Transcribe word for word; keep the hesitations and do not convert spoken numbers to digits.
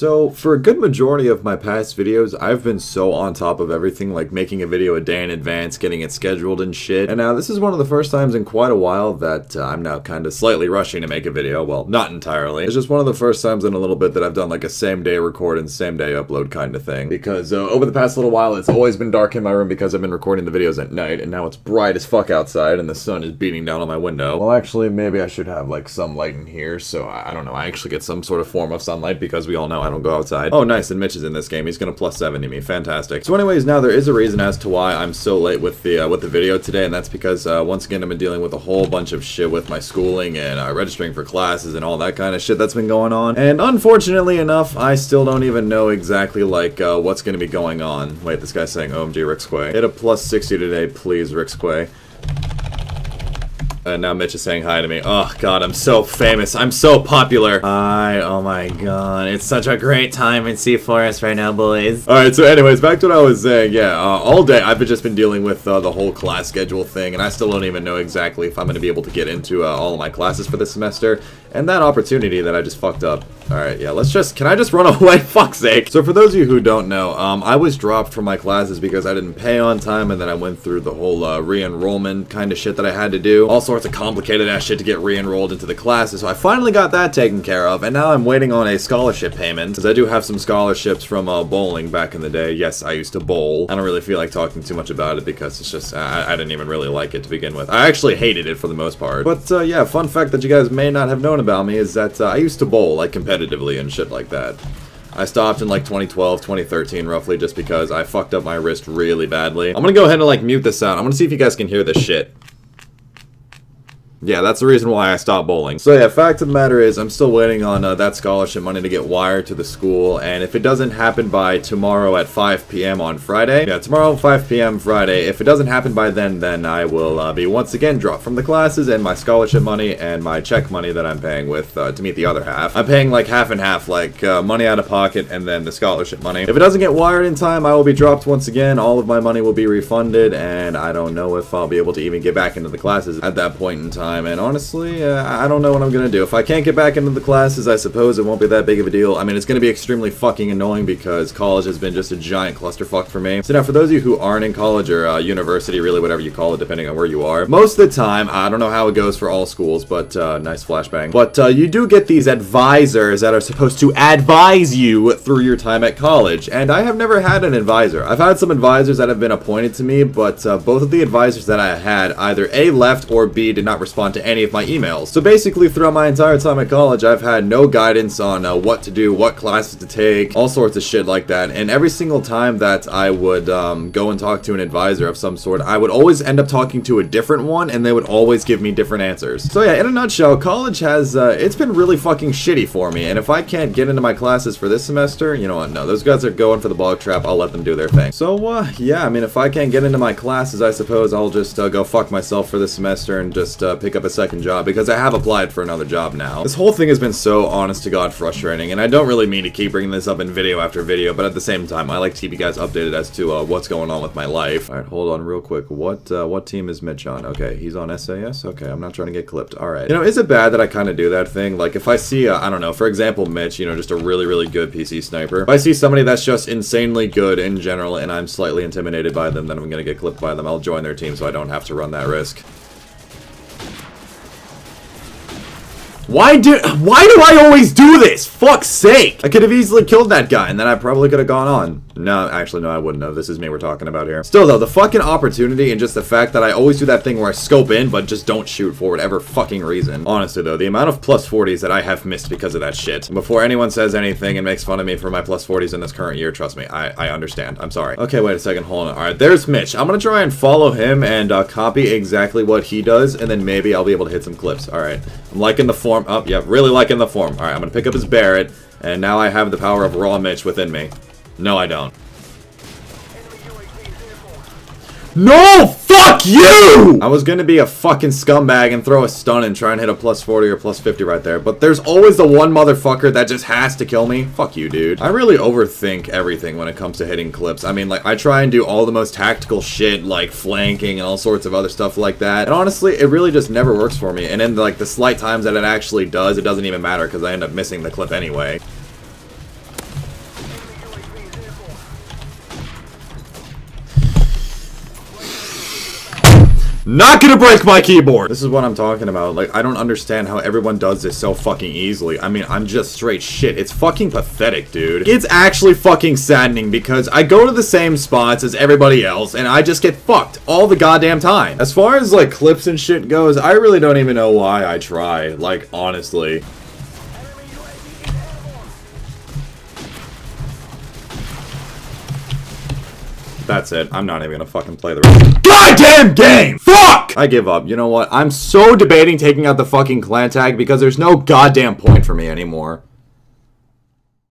So for a good majority of my past videos, I've been so on top of everything, like making a video a day in advance, getting it scheduled and shit. And now this is one of the first times in quite a while that uh, I'm now kind of slightly rushing to make a video. Well, not entirely. It's just one of the first times in a little bit that I've done like a same day record and same day upload kind of thing. Because uh, over the past little while, it's always been dark in my room because I've been recording the videos at night, and now it's bright as fuck outside and the sun is beating down on my window. Well, actually, maybe I should have like some light in here. So I, I don't know. I actually get some sort of form of sunlight because we all know I don't go outside. Oh, nice, and Mitch is in this game. He's gonna plus seventy me. Fantastic. So anyways, now there is a reason as to why I'm so late with the uh, with the video today, and that's because uh, once again I've been dealing with a whole bunch of shit with my schooling and uh, registering for classes and all that kind of shit that's been going on. And unfortunately enough, I still don't even know exactly like uh, what's gonna be going on. Wait, this guy's saying O M G Rixquay. Hit a plus sixty today, please, Rixquay. And now Mitch is saying hi to me. Oh god, I'm so famous. I'm so popular. Hi, oh my god. It's such a great time in C four S right now, boys. Alright, so anyways, back to what I was saying. Yeah, uh, all day I've just been dealing with uh, the whole class schedule thing, and I still don't even know exactly if I'm going to be able to get into uh, all of my classes for this semester. And that opportunity that I just fucked up. Alright, yeah, let's just... Can I just run away? Fuck's sake! So for those of you who don't know, um, I was dropped from my classes because I didn't pay on time, and then I went through the whole uh, re-enrollment kind of shit that I had to do. All sorts of complicated-ass shit to get re-enrolled into the classes, so I finally got that taken care of, and now I'm waiting on a scholarship payment, because I do have some scholarships from uh, bowling back in the day. Yes, I used to bowl. I don't really feel like talking too much about it because it's just... I, I didn't even really like it to begin with. I actually hated it for the most part. But, uh, yeah, fun fact that you guys may not have known about me is that uh, I used to bowl like competitively and shit like that. I stopped in like twenty twelve, twenty thirteen roughly just because I fucked up my wrist really badly. I'm gonna go ahead and like mute this out. I'm gonna see if you guys can hear this shit. Yeah, that's the reason why I stopped bowling. So yeah, fact of the matter is I'm still waiting on uh, that scholarship money to get wired to the school, and if it doesn't happen by tomorrow at five p m on Friday, yeah, tomorrow five p m Friday, if it doesn't happen by then, then I will uh, be once again dropped from the classes, and my scholarship money and my check money that I'm paying with uh, to meet the other half. I'm paying like half and half, like uh, money out of pocket and then the scholarship money. If it doesn't get wired in time, I will be dropped once again, all of my money will be refunded, and I don't know if I'll be able to even get back into the classes at that point in time. And honestly, uh, I don't know what I'm gonna do. If I can't get back into the classes, I suppose it won't be that big of a deal. I mean, it's gonna be extremely fucking annoying because college has been just a giant clusterfuck for me. So now, for those of you who aren't in college or uh, university, really whatever you call it, depending on where you are, most of the time, I don't know how it goes for all schools, but uh, nice flashbang. But uh, you do get these advisors that are supposed to advise you through your time at college, and I have never had an advisor. I've had some advisors that have been appointed to me, but uh, both of the advisors that I had either A, left, or B, did not respond to any of my emails. So basically throughout my entire time at college, I've had no guidance on uh, what to do, what classes to take, all sorts of shit like that. And every single time that I would um, go and talk to an advisor of some sort, I would always end up talking to a different one, and they would always give me different answers. So yeah, in a nutshell, college has, uh, it's been really fucking shitty for me, and if I can't get into my classes for this semester, you know what, no, those guys are going for the bog trap, I'll let them do their thing. So uh, yeah, I mean, if I can't get into my classes, I suppose I'll just uh, go fuck myself for this semester and just uh, pick up a second job, because I have applied for another job now. This whole thing has been so honest to god frustrating, and I don't really mean to keep bringing this up in video after video, but at the same time I like to keep you guys updated as to uh, what's going on with my life. Alright, hold on real quick. What uh, what team is Mitch on? Okay, he's on S A S? Okay, I'm not trying to get clipped. Alright. You know, is it bad that I kind of do that thing? Like, if I see, uh, I don't know, for example, Mitch, you know, just a really, really good P C sniper. If I see somebody that's just insanely good in general and I'm slightly intimidated by them, then I'm gonna get clipped by them. I'll join their team so I don't have to run that risk. Why do- Why do I always do this? Fuck's sake! I could have easily killed that guy, and then I probably could have gone on. No, actually, no, I wouldn't have. This is me we're talking about here. Still, though, the fucking opportunity and just the fact that I always do that thing where I scope in, but just don't shoot for whatever fucking reason. Honestly, though, the amount of plus forties that I have missed because of that shit. And before anyone says anything and makes fun of me for my plus forties in this current year, trust me, I, I understand. I'm sorry. Okay, wait a second, hold on. Alright, there's Mitch. I'm gonna try and follow him and uh, copy exactly what he does, and then maybe I'll be able to hit some clips. Alright, I'm liking the form. Up, oh, yeah, really liking the form. Alright, I'm gonna pick up his Barrett, and now I have the power of Raw Mitch within me. No, I don't. No! Fuck you! I was gonna be a fucking scumbag and throw a stun and try and hit a plus forty or plus fifty right there, but there's always the one motherfucker that just has to kill me. Fuck you, dude. I really overthink everything when it comes to hitting clips. I mean, like, I try and do all the most tactical shit, like flanking and all sorts of other stuff like that, and honestly, it really just never works for me, and in, like, the slight times that it actually does, it doesn't even matter, because I end up missing the clip anyway. Not gonna break my keyboard! This is what I'm talking about. Like, I don't understand how everyone does this so fucking easily. I mean, I'm just straight shit. It's fucking pathetic, dude. It's actually fucking saddening because I go to the same spots as everybody else and I just get fucked all the goddamn time. As far as, like, clips and shit goes, I really don't even know why I try. Like, honestly. That's it. I'm not even gonna fucking play the rest of the goddamn game! Fuck! I give up. You know what? I'm so debating taking out the fucking clan tag because there's no goddamn point for me anymore.